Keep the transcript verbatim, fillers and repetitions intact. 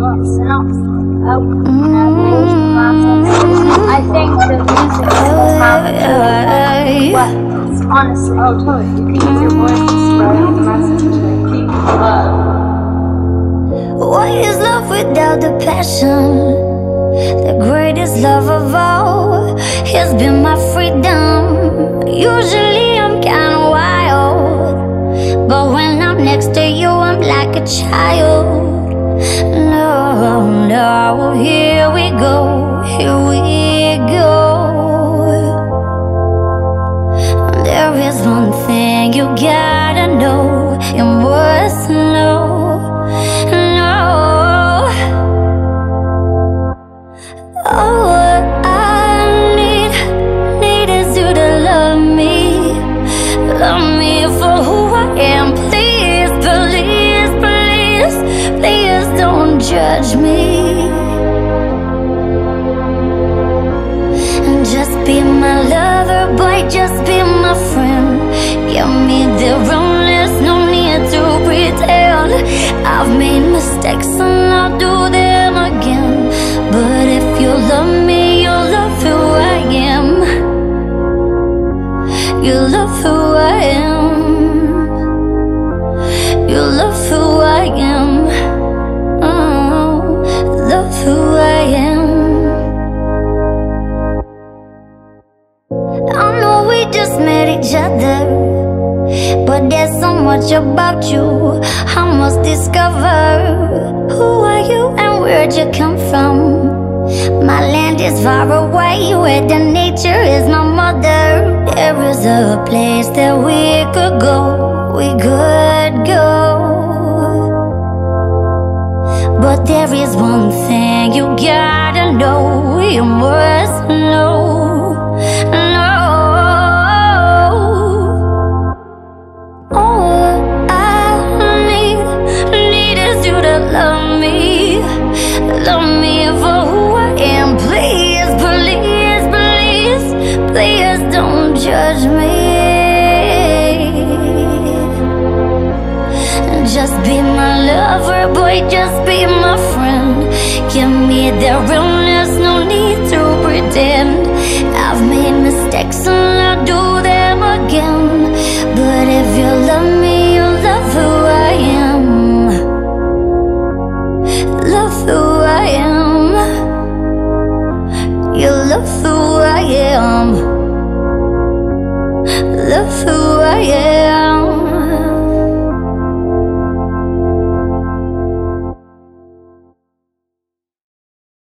sounds like I think the music is probably what, honestly, oh totally, you can use your voice to spread a message that people love. What is love without the passion? The greatest love of all has been my freedom. Usually I'm kinda wild, but when I'm next to you I'm like a child. No, no, here we go, here we go. There is one thing you gotta know, you must know, no. Oh, what I need, need is you to love me, love me for who I am. Please, please, please, please don't judge me, and just be my lover, boy, just be my friend. Give me the wrongness, no need to pretend. I've made mistakes and I'll do them again, but if you love me, you'll love who I am. You'll love who I am. You'll love who I am. Who I am. I know we just met each other, but there's so much about you I must discover. Who are you and where'd you come from? My land is far away, where the nature is my mother. There is a place that we could go, we could go. But there is one thing you gotta know, you must know, know. All I need, need is you to love me, love me for who I am. Please, please, please, please don't judge me. Just be my lover, boy, just be my friend. Give me the realness, no need to pretend. I've made mistakes and I'll do them again, but if you love me,